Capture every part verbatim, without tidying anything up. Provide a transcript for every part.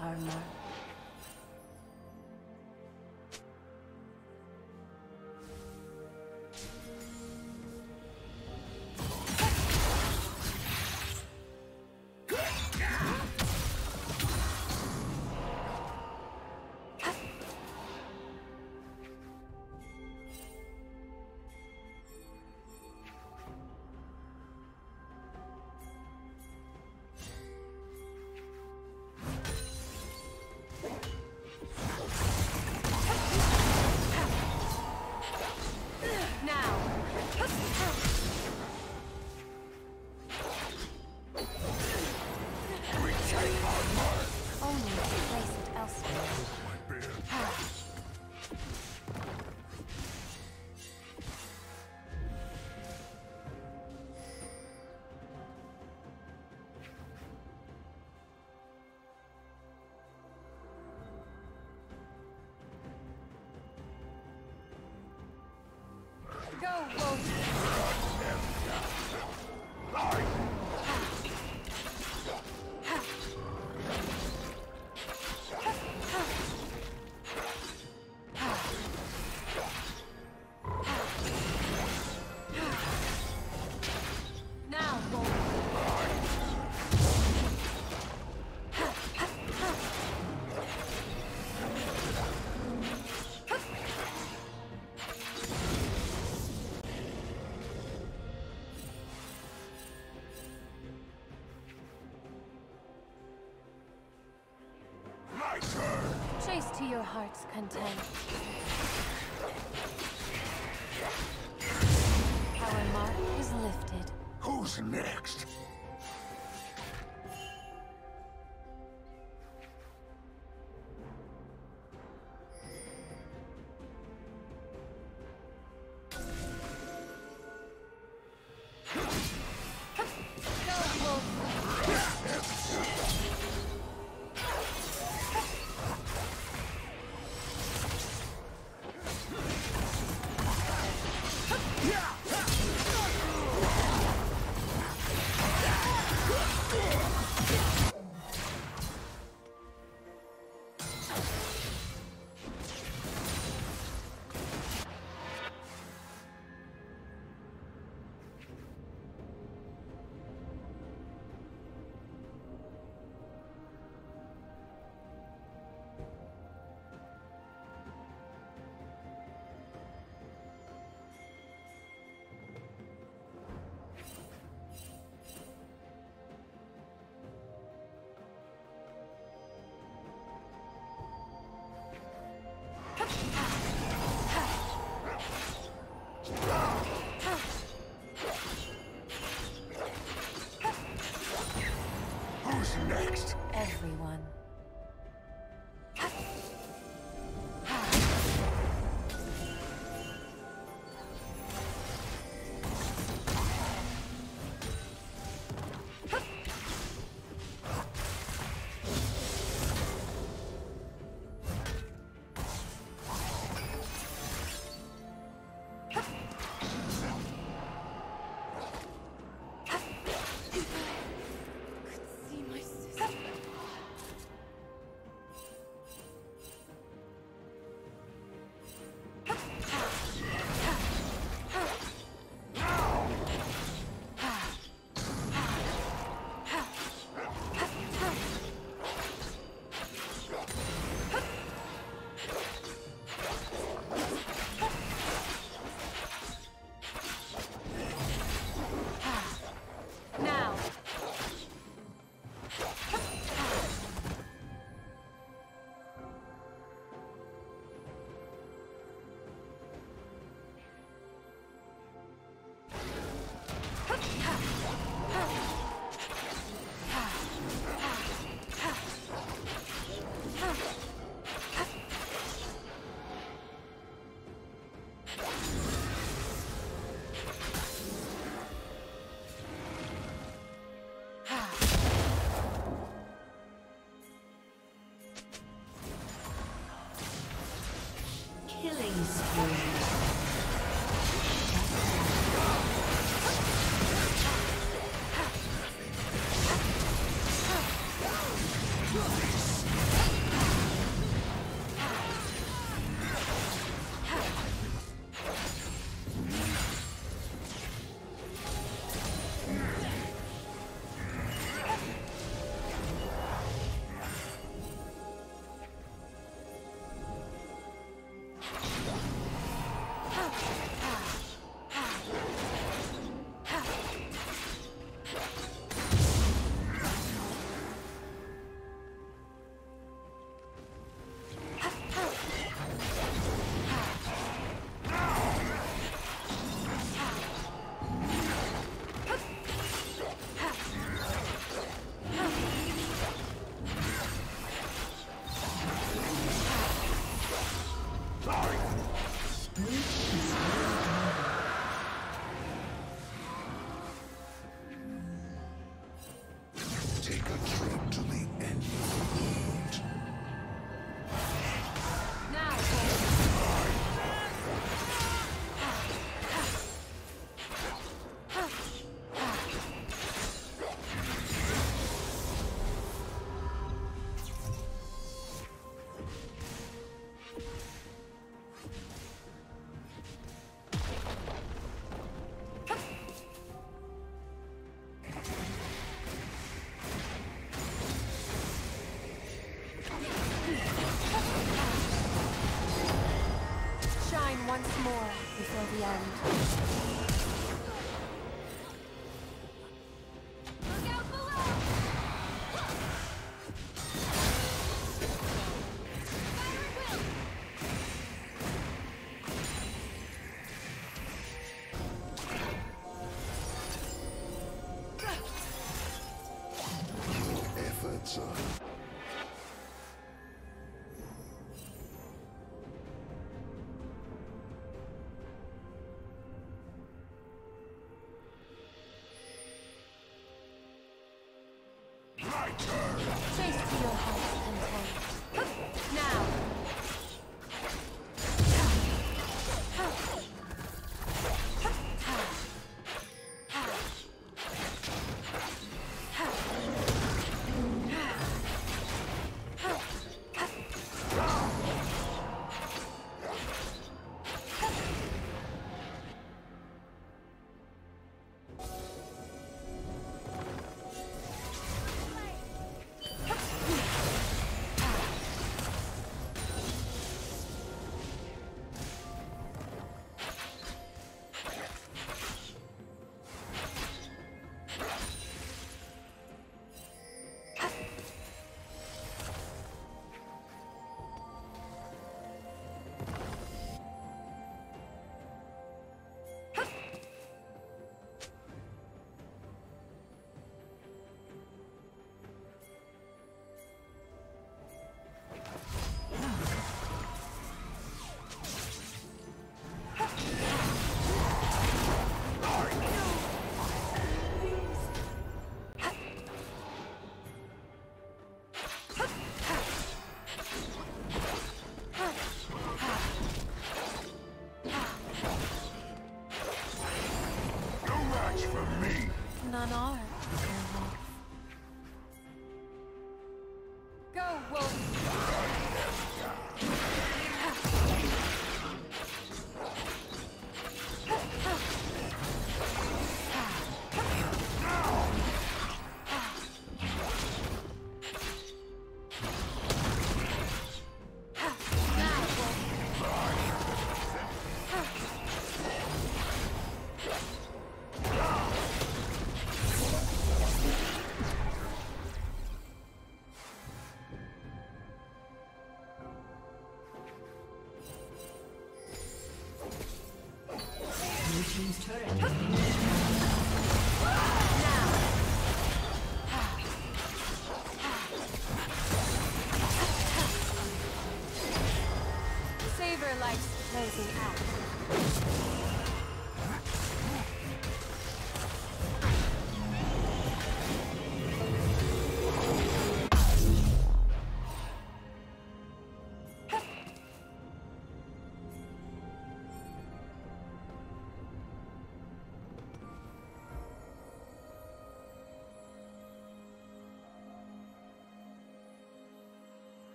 armor. Go, go. Chase to your heart's content. Our mark is lifted. Who's next?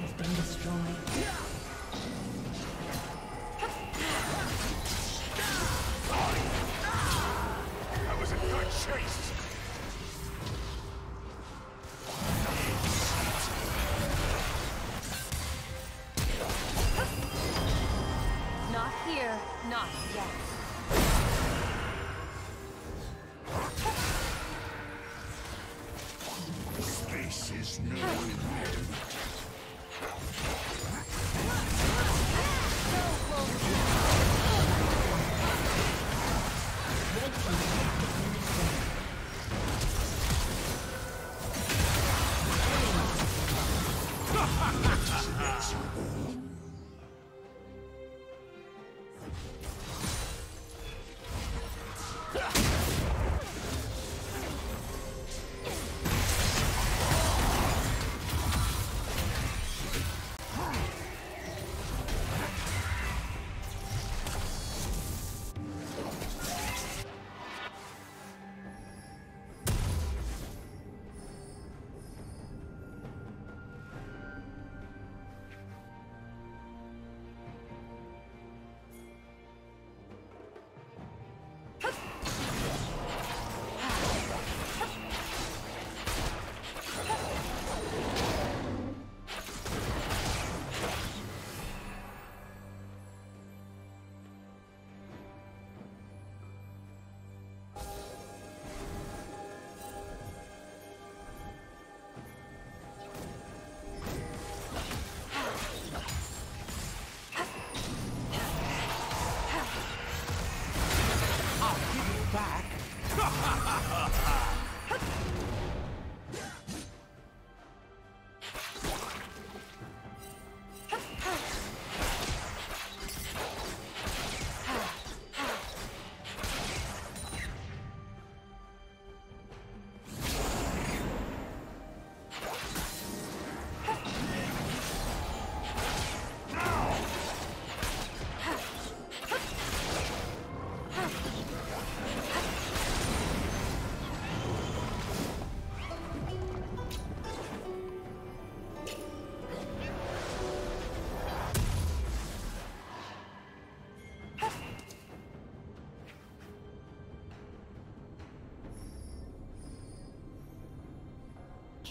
has been destroyed.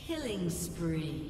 Killing spree.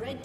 Red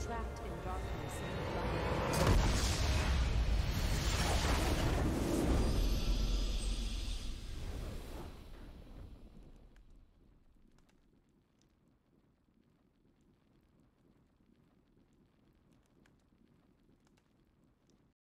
Trapped in darkness.